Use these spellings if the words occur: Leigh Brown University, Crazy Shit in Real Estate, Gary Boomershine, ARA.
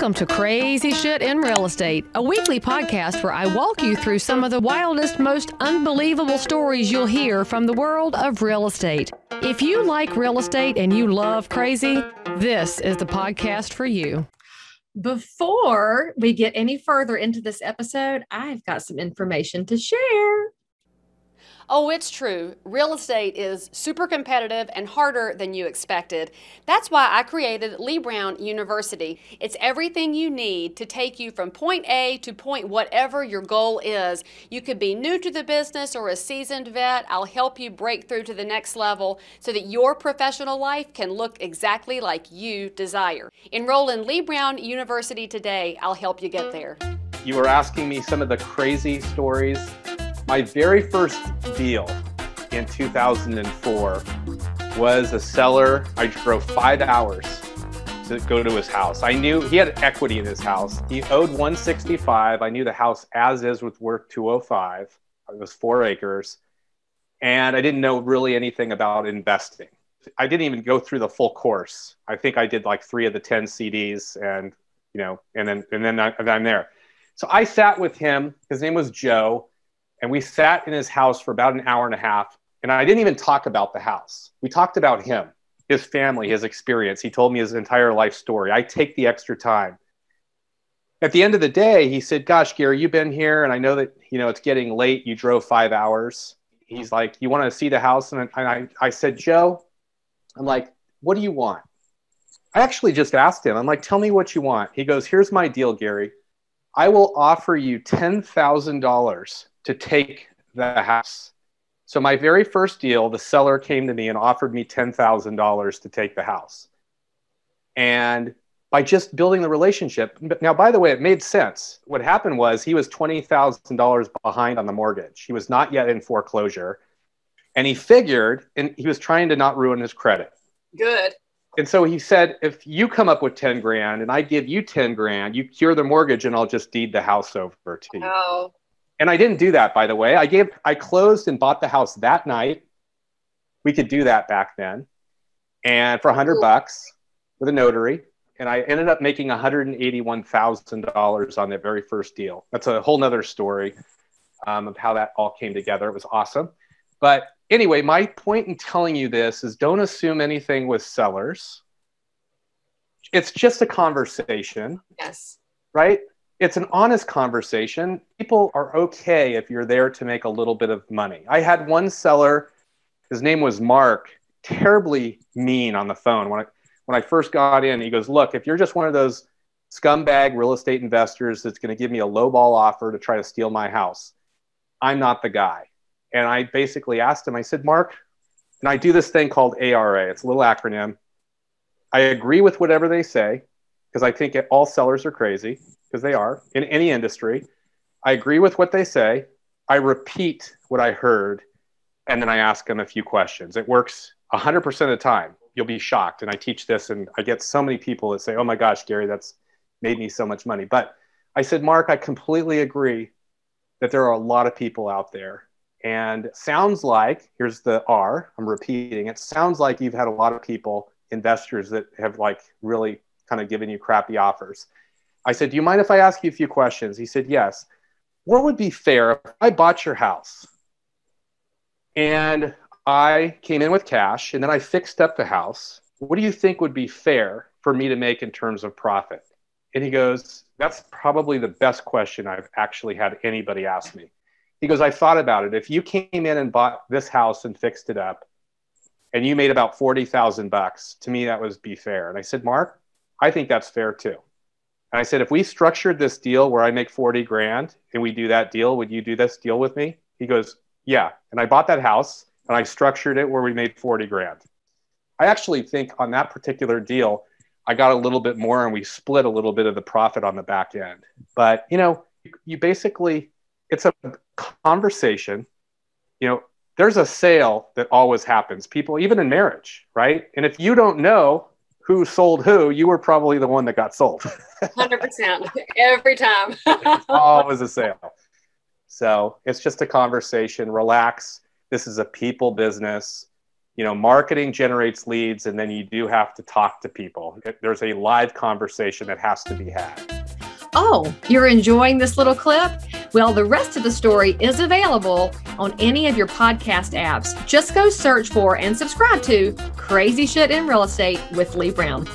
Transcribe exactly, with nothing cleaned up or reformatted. Welcome to Crazy Shit in Real Estate, a weekly podcast where I walk you through some of the wildest, most unbelievable stories you'll hear from the world of real estate. If you like real estate and you love crazy, this is the podcast for you. Before we get any further into this episode, I've got some information to share. Oh, it's true. Real estate is super competitive and harder than you expected. That's why I created Leigh Brown University. It's everything you need to take you from point A to point whatever your goal is. You could be new to the business or a seasoned vet. I'll help you break through to the next level so that your professional life can look exactly like you desire. Enroll in Leigh Brown University today. I'll help you get there. You were asking me some of the crazy stories. My very first deal in two thousand four was a seller. I drove five hours to go to his house. I knew he had equity in his house. He owed one sixty-five. I knew the house as is was worth two oh five. It was four acres. And I didn't know really anything about investing. I didn't even go through the full course. I think I did like three of the ten C Ds and, you know, and then, and then I, and I'm there. So I sat with him. His name was Joe. And we sat in his house for about an hour and a half. And I didn't even talk about the house. We talked about him, his family, his experience. He told me his entire life story. I take the extra time. At the end of the day, he said, gosh, Gary, you've been here. And I know that, you know, it's getting late. You drove five hours. He's like, you want to see the house? And I, I said, Joe, I'm like, what do you want? I actually just asked him. I'm like, tell me what you want. He goes, here's my deal, Gary. I will offer you ten thousand dollars to take the house. So my very first deal, the seller came to me and offered me ten thousand dollars to take the house. And by just building the relationship, now, by the way, it made sense. What happened was he was twenty thousand dollars behind on the mortgage. He was not yet in foreclosure. And he figured, and he was trying to not ruin his credit. Good. And so he said, if you come up with ten grand and I give you ten grand, you cure the mortgage and I'll just deed the house over to you. Oh. And I didn't do that, by the way. I gave, I closed and bought the house that night. We could do that back then. And for a hundred bucks with a notary. And I ended up making one hundred eighty-one thousand dollars on that very first deal. That's a whole nother story um, of how that all came together. It was awesome. But anyway, my point in telling you this is don't assume anything with sellers. It's just a conversation. Yes. Right? It's an honest conversation. People are okay if you're there to make a little bit of money. I had one seller, his name was Mark, terribly mean on the phone. When I, when I first got in, he goes, look, if you're just one of those scumbag real estate investors that's going to give me a lowball offer to try to steal my house, I'm not the guy. And I basically asked him, I said, Mark, and I do this thing called A R A. It's a little acronym. I agree with whatever they say, because I think all sellers are crazy, because they are, in any industry. I agree with what they say. I repeat what I heard, and then I ask them a few questions. It works one hundred percent of the time. You'll be shocked, and I teach this, and I get so many people that say, oh my gosh, Gary, that's made me so much money. But I said, Mark, I completely agree that there are a lot of people out there, and sounds like, here's the R, I'm repeating, it sounds like you've had a lot of people, investors, that have like really kind of given you crappy offers. I said, do you mind if I ask you a few questions? He said, yes. What would be fair if I bought your house and I came in with cash and then I fixed up the house? What do you think would be fair for me to make in terms of profit? And he goes, that's probably the best question I've actually had anybody ask me. He goes, I thought about it. If you came in and bought this house and fixed it up and you made about forty thousand bucks, to me, that would be fair. And I said, Mark, I think that's fair too. And I said, if we structured this deal where I make forty grand and we do that deal, would you do this deal with me? He goes, yeah. And I bought that house and I structured it where we made forty grand. I actually think on that particular deal, I got a little bit more and we split a little bit of the profit on the back end. But, you know, you basically, it's a conversation. You know, there's a sale that always happens. People, even in marriage, right? And if you don't know who sold who, you were probably the one that got sold. one hundred percent. Every time. It's always a sale. So it's just a conversation. Relax. This is a people business. you know, marketing generates leads, and then you do have to talk to people. There's a live conversation that has to be had. Oh, you're enjoying this little clip? Well, the rest of the story is available on any of your podcast apps. Just go search for and subscribe to Crazy Shit in Real Estate with Leigh Brown.